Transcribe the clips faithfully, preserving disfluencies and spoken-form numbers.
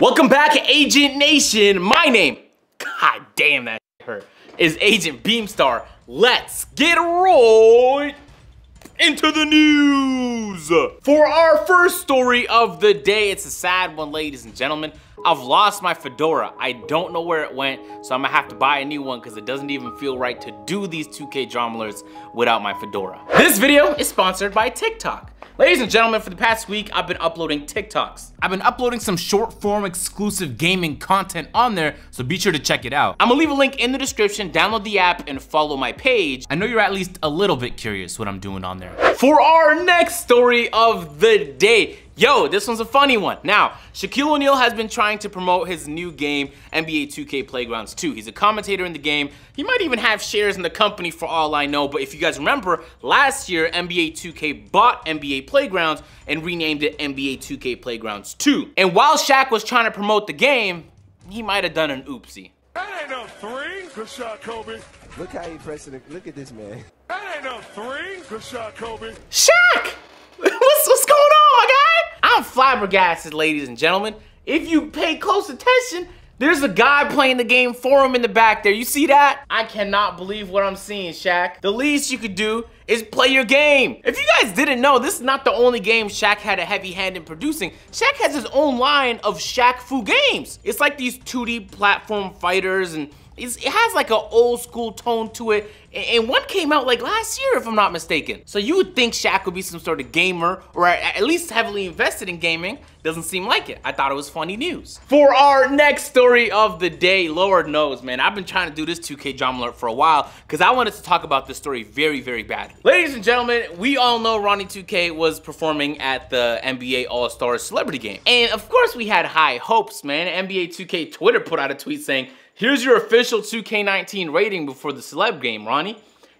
Welcome back, Agent Nation. My name, god damn that hurt, is Agent Beamstar. Let's get right into the news. For our first story of the day, it's a sad one, ladies and gentlemen. I've lost my fedora. I don't know where it went, so I'm gonna have to buy a new one because it doesn't even feel right to do these two K dramalers without my fedora. This video is sponsored by TikTok. Ladies and gentlemen, for the past week, I've been uploading TikToks. I've been uploading some short form exclusive gaming content on there, so be sure to check it out. I'm gonna leave a link in the description, download the app, and follow my page. I know you're at least a little bit curious what I'm doing on there. For our next story of the day, yo, this one's a funny one. Now, Shaquille O'Neal has been trying to promote his new game, N B A two K Playgrounds two. He's a commentator in the game. He might even have shares in the company for all I know, but if you guys remember, last year, N B A two K bought N B A Playgrounds and renamed it N B A two K Playgrounds two. And while Shaq was trying to promote the game, he might have done an oopsie. That ain't no three. Good shot, Kobe. Look how you pressing it. Look at this, man. That ain't no three. Good shot, Kobe. Shaq! What's, what's going on, my guy? I'm flabbergasted, ladies and gentlemen. If you pay close attention, there's a guy playing the game for him in the back there. You see that? I cannot believe what I'm seeing, Shaq. The least you could do is play your game. If you guys didn't know, this is not the only game Shaq had a heavy hand in producing. Shaq has his own line of Shaq-fu games. It's like these two D platform fighters, and it's, it has like an old school tone to it. And one came out like last year, if I'm not mistaken. So you would think Shaq would be some sort of gamer, or at least heavily invested in gaming. Doesn't seem like it. I thought it was funny news. For our next story of the day, Lord knows, man, I've been trying to do this two K drama alert for a while because I wanted to talk about this story very, very bad. Ladies and gentlemen, we all know Ronnie two K was performing at the N B A All-Star Celebrity Game. And of course we had high hopes, man. N B A two K Twitter put out a tweet saying, "Here's your official two K nineteen rating before the celeb game, Ronnie.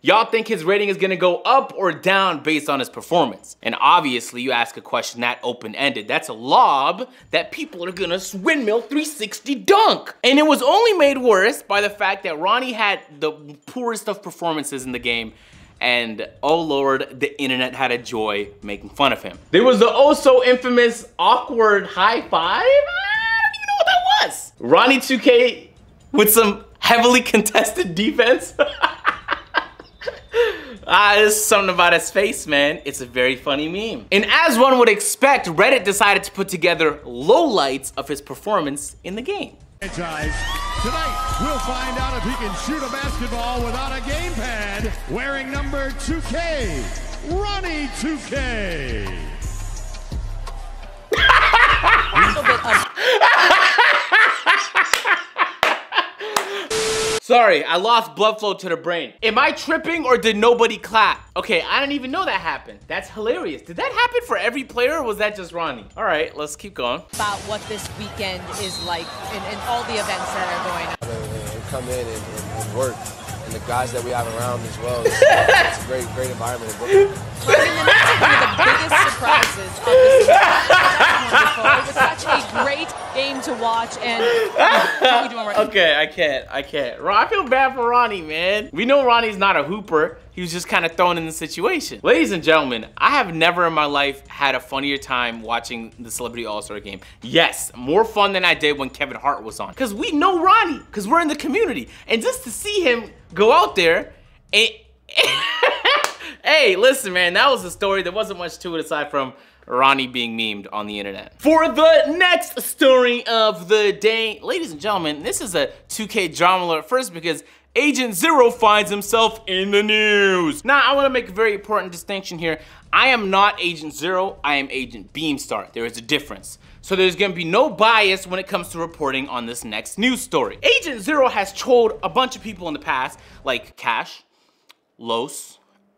Y'all think his rating is gonna go up or down based on his performance?" And obviously, you ask a question that open-ended. That's a lob that people are gonna windmill three sixty dunk. And it was only made worse by the fact that Ronnie had the poorest of performances in the game, and oh Lord, the internet had a joy making fun of him. There was the oh-so-infamous awkward high five. I don't even know what that was. Ronnie two K with some heavily contested defense. Ah, there's something about his face, man. It's a very funny meme. And as one would expect, Reddit decided to put together lowlights of his performance in the game. Tonight, we'll find out if he can shoot a basketball without a game pad. Wearing number two K, Ronnie two K. Sorry, I lost blood flow to the brain. Am I tripping or did nobody clap? Okay, I didn't even know that happened. That's hilarious. Did that happen for every player or was that just Ronnie? All right, let's keep going. About what this weekend is like and, and all the events that are going on. And, and come in and, and, and work. And the guys that we have around as well. It's, it's a great, great environment. We're going to the biggest surprises of this season. It was such a great game to watch. And what are we doing right now? Okay, I can't. I can't. I feel bad for Ronnie, man. We know Ronnie's not a hooper. He was just kind of thrown in the situation. Ladies and gentlemen, I have never in my life had a funnier time watching the Celebrity All-Star Game. Yes, more fun than I did when Kevin Hart was on. Because we know Ronnie, because we're in the community. And just to see him go out there and... Hey, listen, man, that was a story. There wasn't much to it aside from Ronnie being memed on the internet. For the next story of the day, ladies and gentlemen, this is a two K drama alert first because Agent Zero finds himself in the news. Now, I wanna make a very important distinction here. I am not Agent Zero, I am Agent Beamstar. There is a difference. So there's gonna be no bias when it comes to reporting on this next news story. Agent Zero has trolled a bunch of people in the past, like Cash, Los,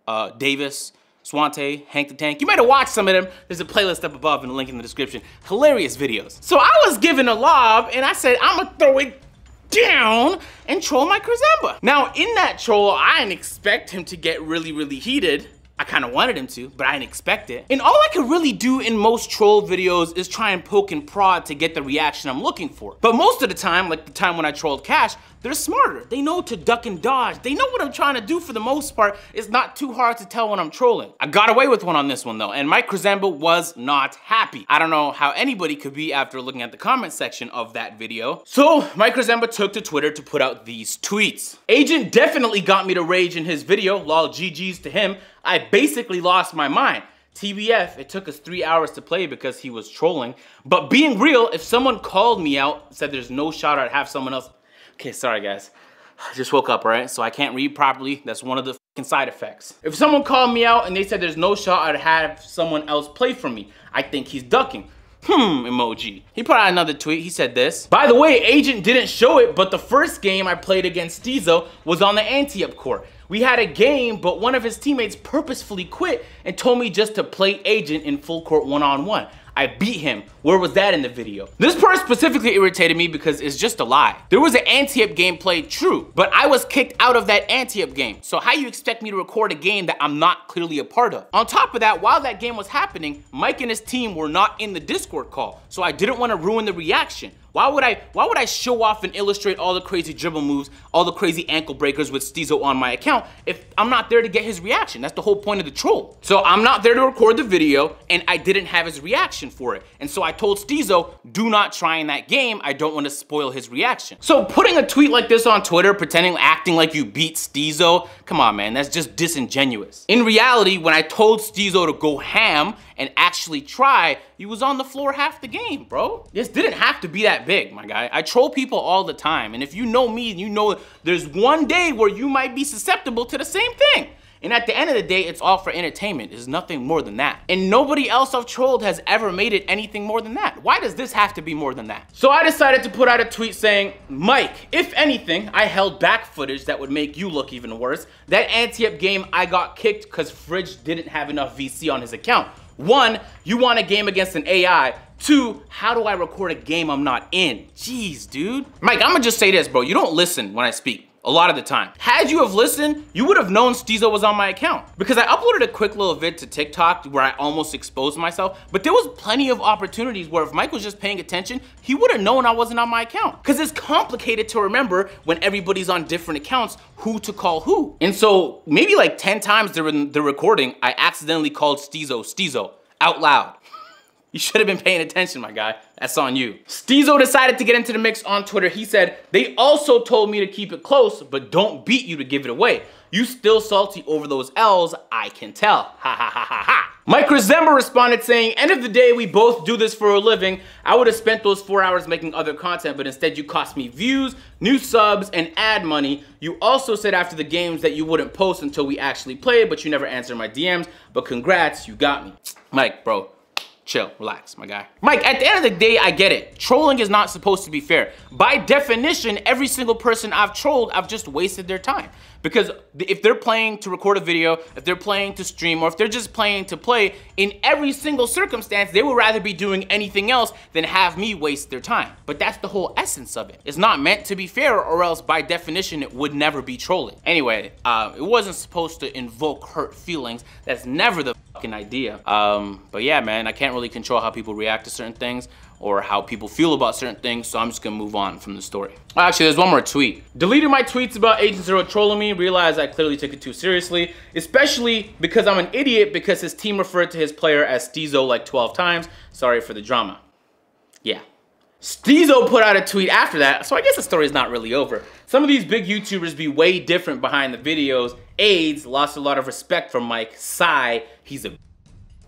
uh, Davis, Swante, Hank the Tank. You might have watched some of them. There's a playlist up above and a link in the description. Hilarious videos. So I was given a lob and I said, I'm gonna throw it down and troll Mike Korzemba. Now in that troll, I didn't expect him to get really, really heated. I kind of wanted him to, but I didn't expect it. And all I could really do in most troll videos is try and poke and prod to get the reaction I'm looking for. But most of the time, like the time when I trolled Cash, they're smarter. They know to duck and dodge. They know what I'm trying to do for the most part. It's not too hard to tell when I'm trolling. I got away with one on this one though, and Mike Korzemba was not happy. I don't know how anybody could be after looking at the comment section of that video. So Mike Korzemba took to Twitter to put out these tweets. Agent definitely got me to rage in his video, lol G Gs to him. I basically lost my mind. T B F, it took us three hours to play because he was trolling. But being real, if someone called me out, said there's no shot I'd have someone else. Okay, sorry guys. I just woke up, right? So I can't read properly. That's one of the fucking side effects. If someone called me out and they said there's no shot I'd have someone else play for me, I think he's ducking. Hmm, emoji. He put out another tweet, he said this. By the way, Agent didn't show it, but the first game I played against Steezo was on the anti-up court. We had a game, but one of his teammates purposefully quit and told me just to play Agent in full court one-on-one. I beat him. Where was that in the video? This part specifically irritated me because it's just a lie. There was an anti-up game played, true, but I was kicked out of that anti-up game. So how you expect me to record a game that I'm not clearly a part of? On top of that, while that game was happening, Mike and his team were not in the Discord call, so I didn't want to ruin the reaction. Why would I why would I show off and illustrate all the crazy dribble moves, all the crazy ankle breakers with Steezo on my account if I'm not there to get his reaction? That's the whole point of the troll. So I'm not there to record the video and I didn't have his reaction for it. And so I told Steezo, do not try in that game. I don't want to spoil his reaction. So putting a tweet like this on Twitter, pretending, acting like you beat Steezo, come on man, that's just disingenuous. In reality, when I told Steezo to go ham and actually try, he was on the floor half the game, bro. This didn't have to be that big, my guy. I troll people all the time, and if you know me, you know there's one day where you might be susceptible to the same thing. And at the end of the day, it's all for entertainment. It's nothing more than that. And nobody else I've trolled has ever made it anything more than that. Why does this have to be more than that? So I decided to put out a tweet saying, Mike, if anything, I held back footage that would make you look even worse. That anti-up game, I got kicked because Fridge didn't have enough V C on his account. One, you want a game against an A I. Two, how do I record a game I'm not in? Jeez, dude. Mike, I'm gonna just say this, bro. You don't listen when I speak. A lot of the time. Had you have listened, you would have known Steezo was on my account because I uploaded a quick little vid to TikTok where I almost exposed myself, but there was plenty of opportunities where if Mike was just paying attention, he would have known I wasn't on my account because it's complicated to remember when everybody's on different accounts who to call who. And so maybe like ten times during the recording, I accidentally called Steezo, Steezo out loud. You should have been paying attention, my guy. That's on you. Steezo decided to get into the mix on Twitter. He said, they also told me to keep it close, but don't beat you to give it away. You still salty over those L's, I can tell. Ha ha ha ha ha. Mike Korzemba responded saying, end of the day, we both do this for a living. I would have spent those four hours making other content, but instead you cost me views, new subs, and ad money. You also said after the games that you wouldn't post until we actually played, but you never answered my D Ms. But congrats, you got me. Mike, bro. Chill, relax, my guy. Mike, at the end of the day, I get it. Trolling is not supposed to be fair. By definition, every single person I've trolled, I've just wasted their time. Because if they're playing to record a video, if they're playing to stream, or if they're just playing to play, in every single circumstance, they would rather be doing anything else than have me waste their time. But that's the whole essence of it. It's not meant to be fair, or else by definition, it would never be trolling. Anyway, uh, it wasn't supposed to invoke hurt feelings. That's never the fucking idea. Um, but yeah, man, I can't really control how people react to certain things or how people feel about certain things, so I'm just gonna move on from the story. Actually, there's one more tweet. Deleted my tweets about Agent Zero trolling me, realized I clearly took it too seriously, especially because I'm an idiot because his team referred to his player as Steezo like twelve times. Sorry for the drama. Yeah. Steezo put out a tweet after that, so I guess the story's not really over. Some of these big YouTubers be way different behind the videos. AIDS lost a lot of respect from Mike. Sigh, he's a...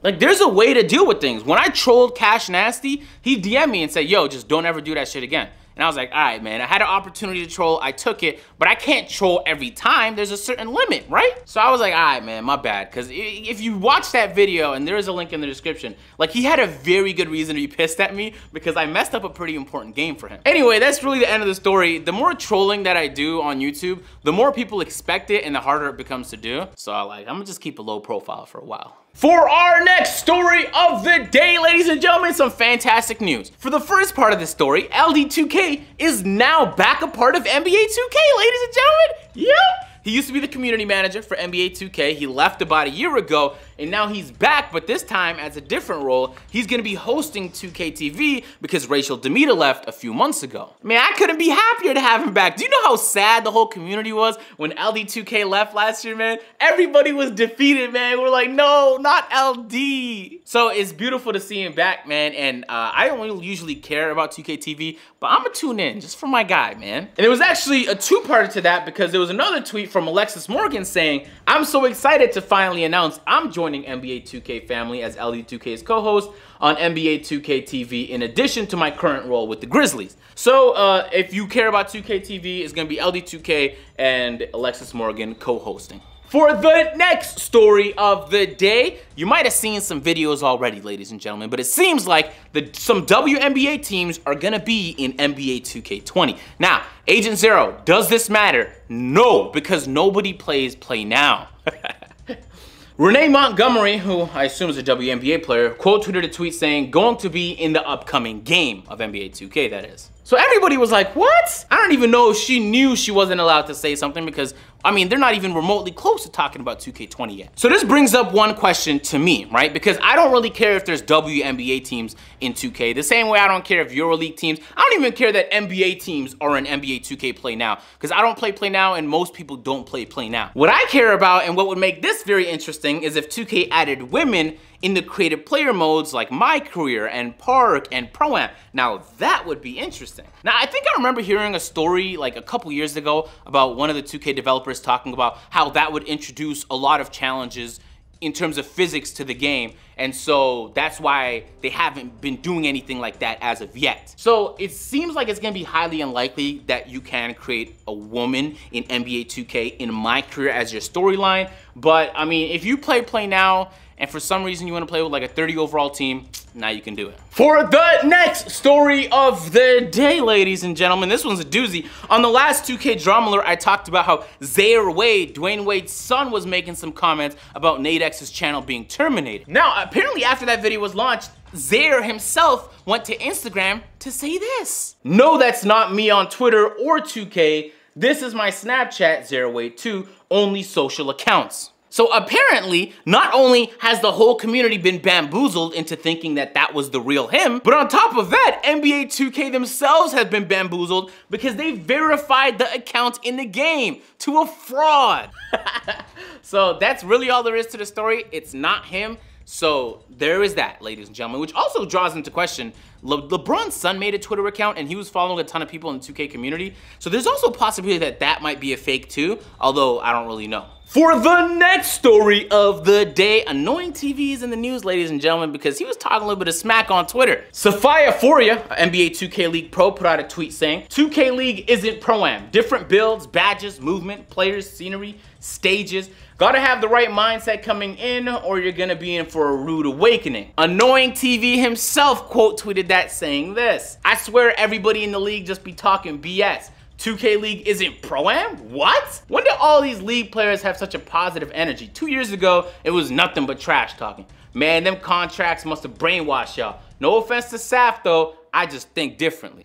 Like, there's a way to deal with things. When I trolled Cash Nasty, he D M'd me and said, yo, just don't ever do that shit again. And I was like, all right, man, I had an opportunity to troll, I took it, but I can't troll every time. There's a certain limit, right? So I was like, all right, man, my bad. Because if you watch that video, and there is a link in the description, like he had a very good reason to be pissed at me because I messed up a pretty important game for him. Anyway, that's really the end of the story. The more trolling that I do on YouTube, the more people expect it and the harder it becomes to do. So I like, I'm gonna just keep a low profile for a while. For our next story of the day, ladies and gentlemen, some fantastic news. For the first part of this story, L D two K is now back a part of N B A two K, ladies and gentlemen. Yep. Yeah. He used to be the community manager for N B A two K. He left about a year ago, and now he's back, but this time as a different role. He's gonna be hosting two K T V because Rachel Demita left a few months ago. Man, I couldn't be happier to have him back. Do you know how sad the whole community was when L D two K left last year, man? Everybody was defeated, man. We're like, no, not L D. So it's beautiful to see him back, man, and uh, I don't usually care about two K T V, but I'm gonna tune in just for my guy, man. And it was actually a two-parter to that because there was another tweet from Alexis Morgan saying, I'm so excited to finally announce I'm joining N B A two K family as L D two K's co-host on N B A two K T V in addition to my current role with the Grizzlies. So uh, if you care about two K T V, it's gonna be L D two K and Alexis Morgan co-hosting. For the next story of the day, you might have seen some videos already, ladies and gentlemen, but it seems like the, some W N B A teams are gonna be in N B A two K twenty. Now, Agent Zero, does this matter? No, because nobody plays play now. Renee Montgomery, who I assume is a W N B A player, quote tweeted a tweet saying, going to be in the upcoming game of N B A two K, that is. So everybody was like, what? I don't even know if she knew she wasn't allowed to say something because, I mean, they're not even remotely close to talking about two K twenty yet. So this brings up one question to me, right? Because I don't really care if there's W N B A teams in two K, the same way I don't care if EuroLeague teams. I don't even care that N B A teams are in N B A two K Play Now because I don't play Play Now and most people don't play Play Now. What I care about and what would make this very interesting is if two K added women in the creative player modes like My Career and Park and Pro-Am. Now that would be interesting. Now I think I remember hearing a story like a couple years ago about one of the two K developers talking about how that would introduce a lot of challenges in terms of physics to the game. And so that's why they haven't been doing anything like that as of yet. So it seems like it's gonna be highly unlikely that you can create a woman in N B A two K in My Career as your storyline. But I mean, if you play Play Now, and for some reason you wanna play with like a thirty overall team, now you can do it. For the next story of the day, ladies and gentlemen, this one's a doozy. On the last two K Dramalore, I talked about how Zaire Wade, Dwayne Wade's son, was making some comments about NateX's channel being terminated. Now, apparently after that video was launched, Zaire himself went to Instagram to say this. No, that's not me on Twitter or two K. This is my Snapchat, Zaire Wade two, only social accounts. So apparently, not only has the whole community been bamboozled into thinking that that was the real him, but on top of that, N B A two K themselves have been bamboozled because they verified the account in the game to a fraud. So that's really all there is to the story. It's not him. So there is that, ladies and gentlemen, which also draws into question, Le LeBron's son made a Twitter account and he was following a ton of people in the two K community. So there's also a possibility that that might be a fake too, although I don't really know. For the next story of the day, Annoying T V is in the news, ladies and gentlemen, because he was talking a little bit of smack on Twitter. Sophia Foria, N B A two K League pro, put out a tweet saying, two K League isn't Pro-Am. Different builds, badges, movement, players, scenery, stages. Gotta have the right mindset coming in or you're gonna be in for a rude awakening. Annoying T V himself quote tweeted that saying this, I swear everybody in the league just be talking B S. two K League isn't Pro-Am? What? When did all these league players have such a positive energy? Two years ago, it was nothing but trash talking. Man, them contracts must have brainwashed y'all. No offense to Saf though, I just think differently.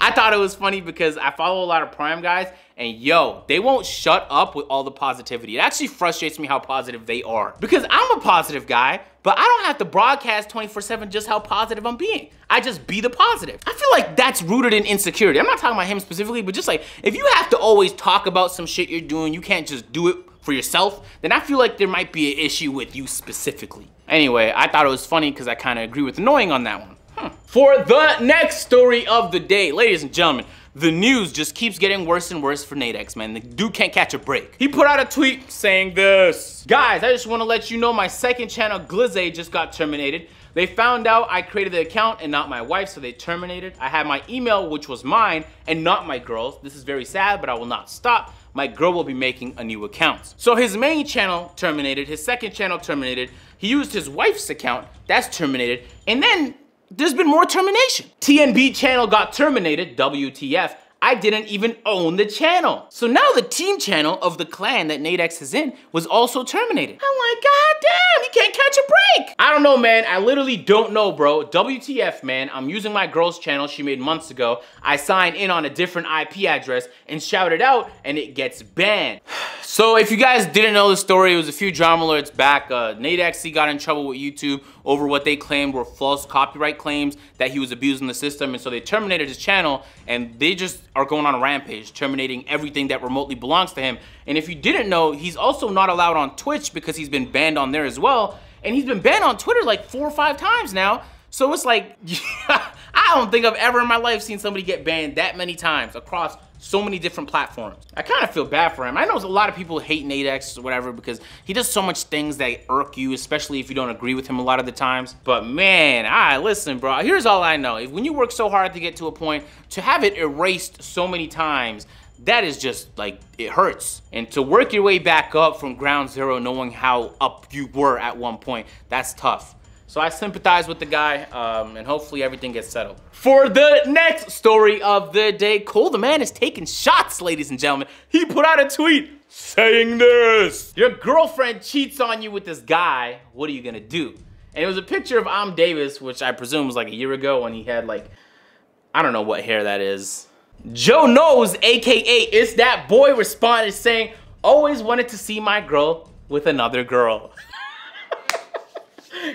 I thought it was funny because I follow a lot of Pro-Am guys and yo, they won't shut up with all the positivity. It actually frustrates me how positive they are because I'm a positive guy, but I don't have to broadcast twenty-four seven just how positive I'm being. I just be the positive. I feel like that's rooted in insecurity. I'm not talking about him specifically, but just like, if you have to always talk about some shit you're doing, you can't just do it for yourself, then I feel like there might be an issue with you specifically. Anyway, I thought it was funny because I kind of agree with Annoying on that one. Hmm. For the next story of the day, ladies and gentlemen, the news just keeps getting worse and worse for NateX, man. The dude can't catch a break. He put out a tweet saying this. Guys, I just want to let you know my second channel, Glizze, just got terminated. They found out I created the account and not my wife, so they terminated. I had my email, which was mine, and not my girl's. This is very sad, but I will not stop. My girl will be making a new account. So his main channel terminated, his second channel terminated. He used his wife's account, that's terminated, and then there's been more termination. T N B channel got terminated, W T F. I didn't even own the channel. So now the team channel of the clan that NateX is in was also terminated. I'm like, god damn, you can't catch a break. I don't know, man. I literally don't know, bro. W T F, man. I'm using my girl's channel she made months ago. I signed in on a different I P address and shout it out, and it gets banned. So if you guys didn't know the story, it was a few drama alerts back. Uh, NateX, he got in trouble with YouTube over what they claimed were false copyright claims that he was abusing the system, and so they terminated his channel, and they just are going on a rampage, terminating everything that remotely belongs to him. And if you didn't know, he's also not allowed on Twitch because he's been banned on there as well, and he's been banned on Twitter like four or five times now. So it's like, yeah, I don't think I've ever in my life seen somebody get banned that many times across so many different platforms. I kind of feel bad for him. I know a lot of people hate NateX or whatever because he does so much things that irk you, especially if you don't agree with him a lot of the times. But man, I listen, bro, here's all I know. When you work so hard to get to a point, to have it erased so many times, that is just like, it hurts. And to work your way back up from ground zero, knowing how up you were at one point, that's tough. So I sympathize with the guy, um, and hopefully everything gets settled. For the next story of the day, Cole the Man is taking shots, ladies and gentlemen. He put out a tweet saying this: your girlfriend cheats on you with this guy, what are you gonna do? And it was a picture of Am Davis, which I presume was like a year ago when he had like, I don't know what hair that is. Joe Knows, A K A It's That Boy, responded saying, always wanted to see my girl with another girl.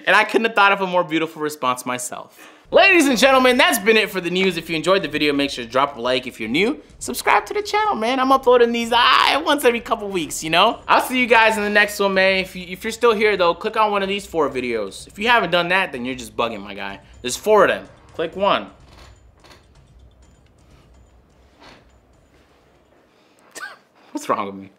And I couldn't have thought of a more beautiful response myself. Ladies and gentlemen, that's been it for the news. If you enjoyed the video, make sure to drop a like. If you're new, subscribe to the channel, man. I'm uploading these ah, once every couple weeks, you know? I'll see you guys in the next one, man. If, you, if you're still here, though, click on one of these four videos. If you haven't done that, then you're just bugging, my guy. There's four of them. Click one. What's wrong with me?